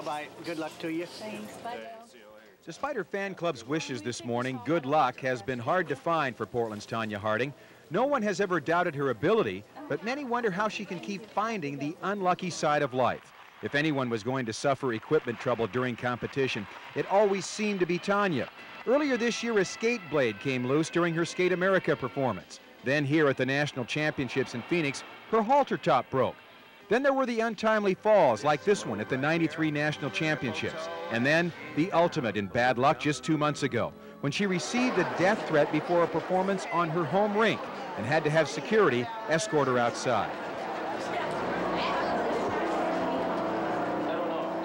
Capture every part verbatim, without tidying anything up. Bye-bye. Good luck to you. Thanks. Bye, Dale. Despite her fan club's wishes this morning, good luck has been hard to find for Portland's Tonya Harding. No one has ever doubted her ability, but many wonder how she can keep finding the unlucky side of life. If anyone was going to suffer equipment trouble during competition, it always seemed to be Tonya. Earlier this year, a skate blade came loose during her Skate America performance. Then here at the National Championships in Phoenix, her halter top broke. Then there were the untimely falls, like this one at the ninety-three National Championships. And then the ultimate in bad luck just two months ago, when she received a death threat before a performance on her home rink and had to have security escort her outside.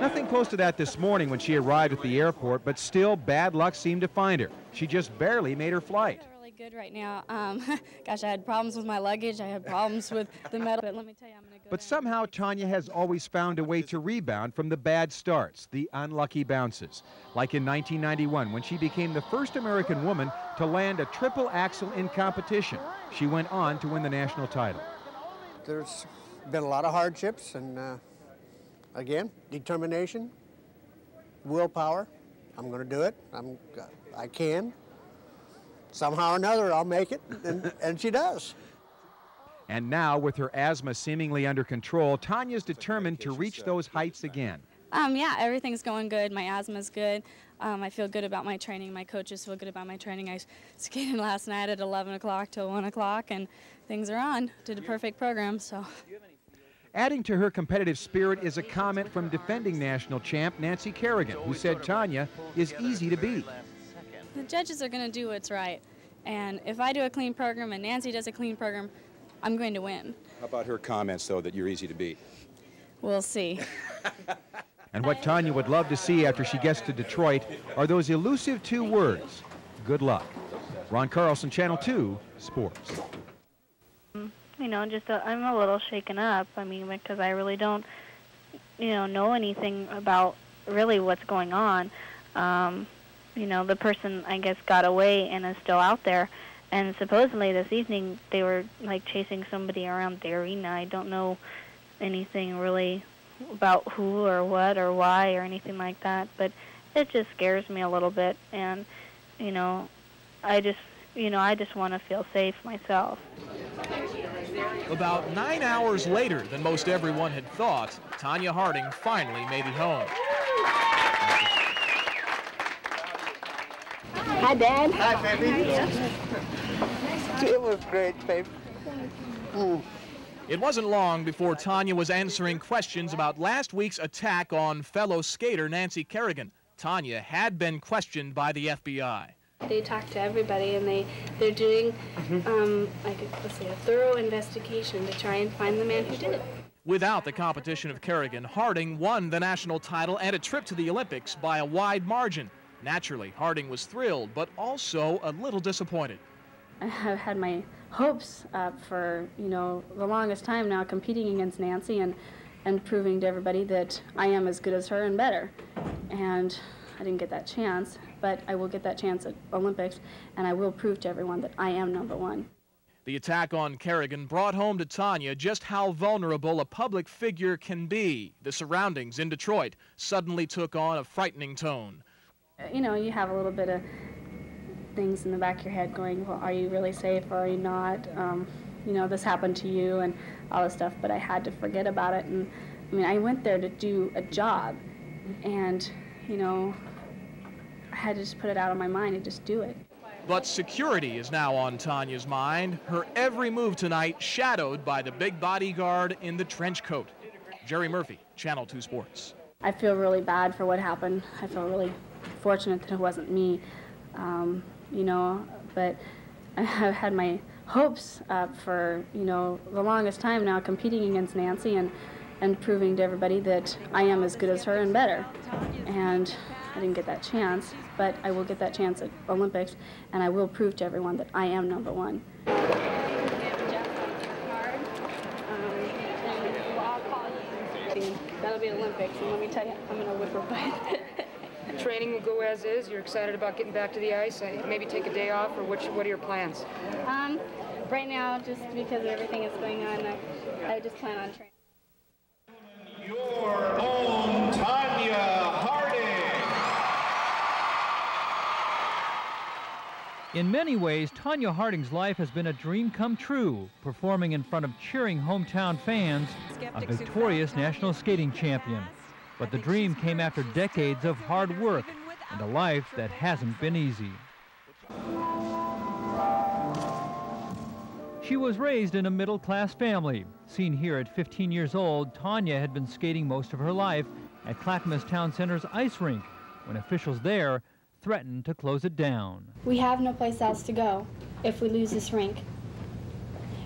Nothing close to that this morning when she arrived at the airport, but still bad luck seemed to find her. She just barely made her flight. Good right now. Um, gosh, I had problems with my luggage. I had problems with the medal. But let me tell you, I'm going to go. But somehow Tonya has always found a way to rebound from the bad starts, the unlucky bounces. Like in nineteen ninety-one, when she became the first American woman to land a triple axel in competition. She went on to win the national title. There's been a lot of hardships and, uh, again, determination, willpower. I'm going to do it. I'm, uh, I can. Somehow or another, I'll make it, and, and she does. And now, with her asthma seemingly under control, Tonya's determined to reach those heights again. Um, yeah, everything's going good. My asthma's good. Um, I feel good about my training. My coaches feel good about my training. I skated last night at eleven o'clock till one o'clock, and things are on. Did a perfect program, so. Adding to her competitive spirit is a comment from defending national champ Nancy Kerrigan, who said Tonya is easy to beat. The judges are going to do what's right, and if I do a clean program and Nancy does a clean program, I'm going to win. How about her comments, though, that you're easy to beat? We'll see. And what Tonya would love to see after she gets to Detroit are those elusive two words, good luck. Ron Carlson, Channel two Sports. You know, just a, I'm a little shaken up, I mean, because I really don't, you know, know anything about really what's going on. Um, You know, the person, I guess, got away and is still out there. And supposedly this evening they were, like, chasing somebody around the arena. I don't know anything really about who or what or why or anything like that. But it just scares me a little bit. And, you know, I just, you know, I just want to feel safe myself. About nine hours later than most everyone had thought, Tonya Harding finally made it home. Hi, Dad. Hi, baby. It was great, babe. Mm. It wasn't long before Tonya was answering questions about last week's attack on fellow skater Nancy Kerrigan. Tonya had been questioned by the F B I. They talk to everybody, and they, they're doing um, like a, let's say a thorough investigation to try and find the man who did it. Without the competition of Kerrigan, Harding won the national title and a trip to the Olympics by a wide margin. Naturally, Harding was thrilled, but also a little disappointed. I have had my hopes up for, you know, the longest time now, competing against Nancy and, and proving to everybody that I am as good as her and better. And I didn't get that chance, but I will get that chance at Olympics, and I will prove to everyone that I am number one. The attack on Kerrigan brought home to Tonya just how vulnerable a public figure can be. The surroundings in Detroit suddenly took on a frightening tone. You know, you have a little bit of things in the back of your head going, well, are you really safe or are you not? Um, you know, this happened to you and all this stuff, but I had to forget about it. And, I mean, I went there to do a job, and, you know, I had to just put it out of my mind and just do it. But security is now on Tonya's mind, her every move tonight shadowed by the big bodyguard in the trench coat. Jerry Murphy, Channel two Sports. I feel really bad for what happened. I feel really fortunate that it wasn't me, um, you know, but I've had my hopes up for, you know, the longest time now, competing against Nancy and, and proving to everybody that I am as good as her and better. And I didn't get that chance, but I will get that chance at Olympics, and I will prove to everyone that I am number one. That'll be Olympics, and let me tell you, I'm going to whip her butt. Training will go as is. You're excited about getting back to the ice. Maybe take a day off, or what? What are your plans? Um, right now, just because of everything that's going on, I, I just plan on training. Your own Tonya. In many ways, Tonya Harding's life has been a dream come true, performing in front of cheering hometown fans, a victorious national skating champion. But the dream came after decades of hard work and a life that hasn't been easy. She was raised in a middle-class family. Seen here at fifteen years old, Tonya had been skating most of her life at Clackamas Town Center's ice rink when officials there threatened to close it down. We have no place else to go if we lose this rink.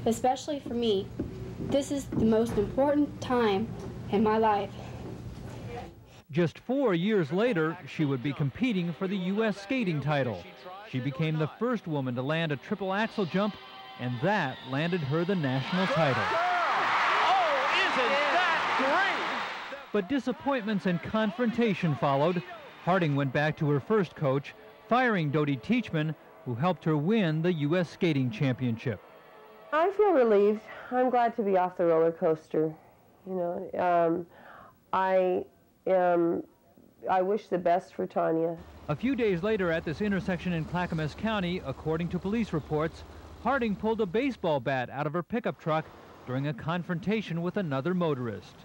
Especially for me, this is the most important time in my life. Just four years later, she would be competing for the U S skating title. She became the first woman to land a triple axel jump, and that landed her the national title. Oh, isn't that great? But disappointments and confrontation followed. Harding went back to her first coach, firing Dodie Teachman, who helped her win the U S Skating Championship. I feel relieved. I'm glad to be off the roller coaster. You know, um, I am. I wish the best for Tonya. A few days later, at this intersection in Clackamas County, according to police reports, Harding pulled a baseball bat out of her pickup truck during a confrontation with another motorist.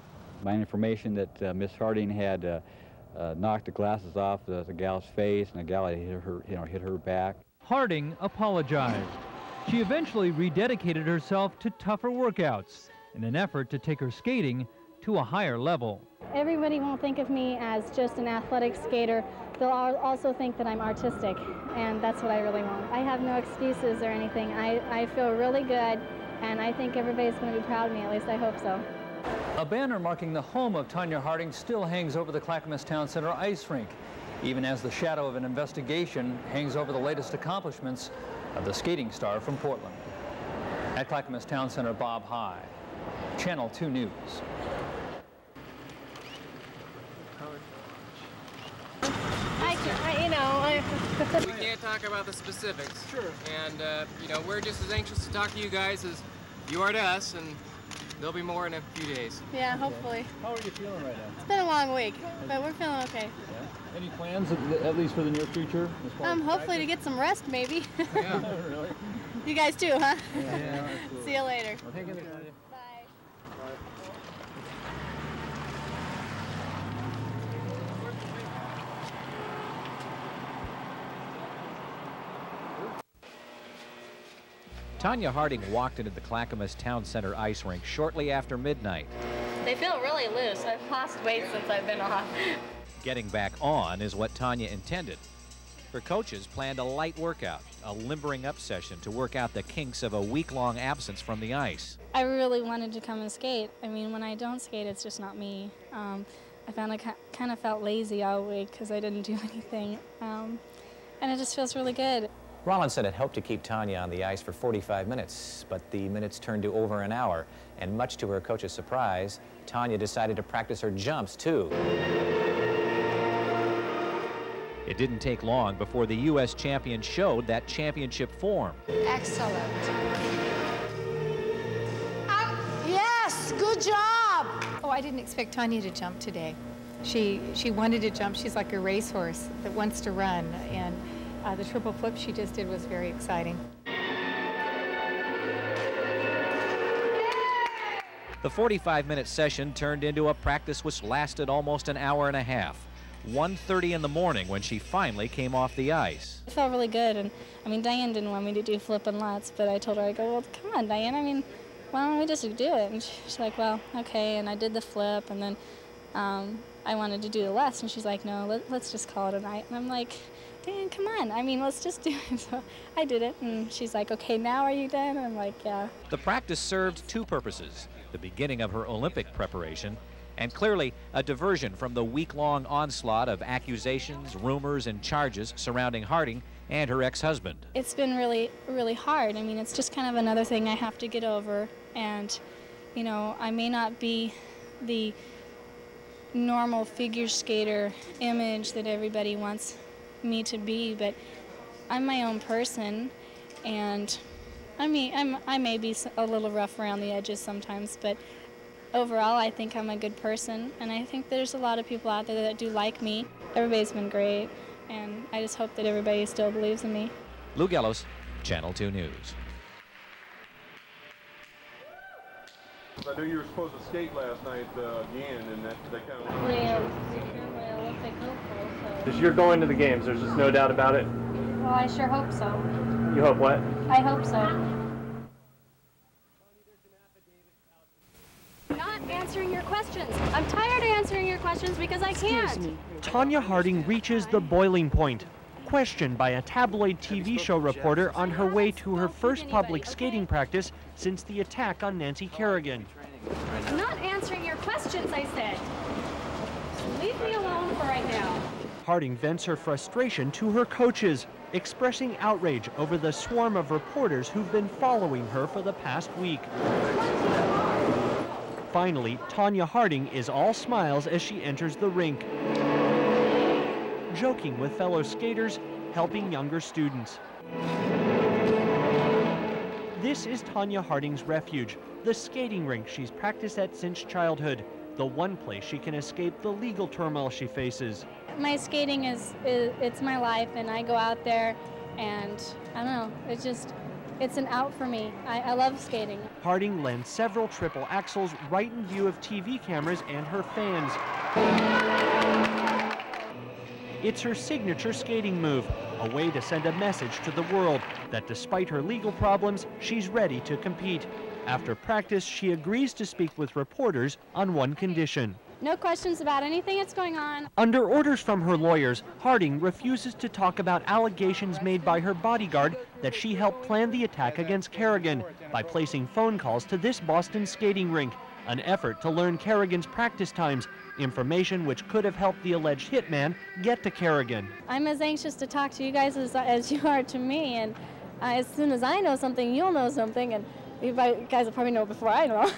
My information that uh, Miss Harding had. Uh, Uh, knocked the glasses off the, the gal's face, and the gal hit her, you know, hit her back. Harding apologized. She eventually rededicated herself to tougher workouts in an effort to take her skating to a higher level. Everybody won't think of me as just an athletic skater. They'll also think that I'm artistic, and that's what I really want. I have no excuses or anything. I, I feel really good, and I think everybody's going to be proud of me. At least I hope so. A banner marking the home of Tonya Harding still hangs over the Clackamas Town Center ice rink, even as the shadow of an investigation hangs over the latest accomplishments of the skating star from Portland. At Clackamas Town Center, Bob High, Channel two News. I, I, you know, I... We can't talk about the specifics. Sure. And, uh, you know, we're just as anxious to talk to you guys as you are to us, and there'll be more in a few days. Yeah, hopefully. How are you feeling right now? It's been a long week, but we're feeling okay. Yeah. Any plans, at least for the near future? Um, hopefully to get some rest, maybe. Yeah, really? You guys too, huh? Yeah, yeah, see you later. Well, bye. Tonya Harding walked into the Clackamas Town Center ice rink shortly after midnight. They feel really loose. I've lost weight since I've been off. Getting back on is what Tonya intended. Her coaches planned a light workout, a limbering up session to work out the kinks of a week-long absence from the ice. I really wanted to come and skate. I mean, when I don't skate, it's just not me. Um, I found I kind of felt lazy all week because I didn't do anything. Um, and it just feels really good. Rollins said it helped to keep Tonya on the ice for forty-five minutes, but the minutes turned to over an hour, and much to her coach's surprise, Tonya decided to practice her jumps, too. It didn't take long before the U S champion showed that championship form. Excellent. Um, yes, good job! Oh, I didn't expect Tonya to jump today. She, she wanted to jump. She's like a racehorse that wants to run, and Uh, the triple flip she just did was very exciting. The forty-five minute session turned into a practice which lasted almost an hour and a half. one thirty in the morning when she finally came off the ice. It felt really good, and I mean, Diane didn't want me to do flipping lots, but I told her, I go, well, come on, Diane, I mean, why don't we just do it? And she's like, well, okay, and I did the flip, and then um, I wanted to do the less, and she's like, no, let, let's just call it a night. And I'm like, Dan, come on, I mean, let's just do it. So I did it, and she's like, okay, now are you done? And I'm like, yeah. The practice served two purposes, the beginning of her Olympic preparation, and clearly a diversion from the week-long onslaught of accusations, rumors, and charges surrounding Harding and her ex-husband. It's been really, really hard. I mean, it's just kind of another thing I have to get over, and, you know, I may not be the normal figure skater image that everybody wants me to be, but I'm my own person, and I mean, I'm, I may be a little rough around the edges sometimes, but overall I think I'm a good person, and I think there's a lot of people out there that do like me. Everybody's been great, and I just hope that everybody still believes in me. Lou Gellos, Channel two News. I knew you were supposed to skate last night uh, again, and that they kind of... I am secure my Olympic hopeful, so... Because you're going to the games, there's just no doubt about it? Well, I sure hope so. You hope what? I hope so. Not answering your questions. I'm tired of answering your questions because I can't. Excuse me. Tonya Harding reaches the boiling point. Questioned by a tabloid T V show reporter on her way to her first public skating practice since the attack on Nancy Kerrigan. I'm not answering your questions, I said. Leave me alone for right now. Harding vents her frustration to her coaches, expressing outrage over the swarm of reporters who've been following her for the past week. Finally, Tonya Harding is all smiles as she enters the rink, joking with fellow skaters, helping younger students. This is Tonya Harding's refuge, the skating rink she's practiced at since childhood, the one place she can escape the legal turmoil she faces. My skating is, is it's my life, and I go out there and, I don't know, it's just, it's an out for me. I, I love skating. Harding lands several triple axels right in view of T V cameras and her fans. It's her signature skating move, a way to send a message to the world that despite her legal problems, she's ready to compete. After practice, she agrees to speak with reporters on one condition. No questions about anything that's going on. Under orders from her lawyers, Harding refuses to talk about allegations made by her bodyguard that she helped plan the attack against Kerrigan by placing phone calls to this Boston skating rink, an effort to learn Kerrigan's practice times, information which could have helped the alleged hitman get to Kerrigan. I'm as anxious to talk to you guys as, as you are to me, and uh, as soon as I know something, you'll know something, and you guys will probably know before I know.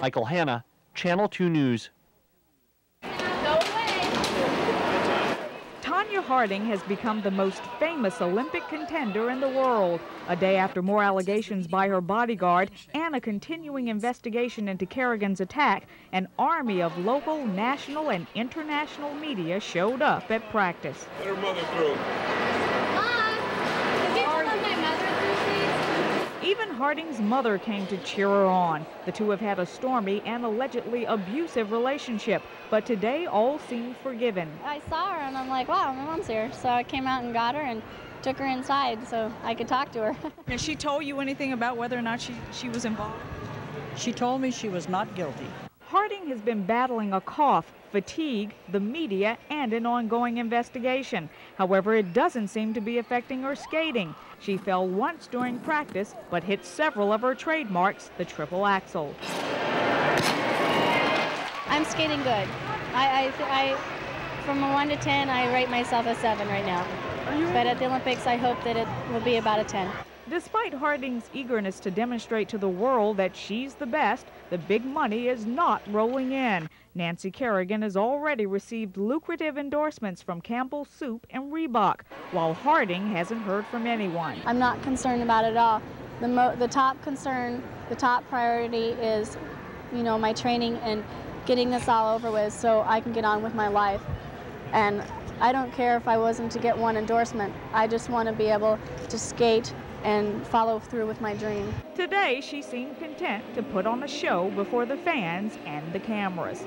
Michael Hanna, Channel two News. Tonya Harding has become the most famous Olympic contender in the world, a day after more allegations by her bodyguard and a continuing investigation into Kerrigan's attack. An army of local, national, and international media showed up at practice. Let her mother through. Mom, can you let my mother through, please? Even Harding's mother came to cheer her on. The two have had a stormy and allegedly abusive relationship, but today all seemed forgiven. I saw her and I'm like, wow, my mom's here. So I came out and got her and took her inside so I could talk to her. And she told you anything about whether or not she, she was involved? She told me she was not guilty. Harding has been battling a cough, fatigue, the media, and an ongoing investigation. However, it doesn't seem to be affecting her skating. She fell once during practice, but hit several of her trademarks, the triple axel. I'm skating good. I, I, I, from a one to ten, I rate myself a seven right now. But at the Olympics, I hope that it will be about a ten. Despite Harding's eagerness to demonstrate to the world that she's the best, the big money is not rolling in. Nancy Kerrigan has already received lucrative endorsements from Campbell Soup and Reebok, while Harding hasn't heard from anyone. I'm not concerned about it at all. The, mo the top concern, the top priority is, you know, my training and getting this all over with so I can get on with my life. And I don't care if I wasn't to get one endorsement. I just want to be able to skate and follow through with my dream. Today, she seemed content to put on a show before the fans and the cameras.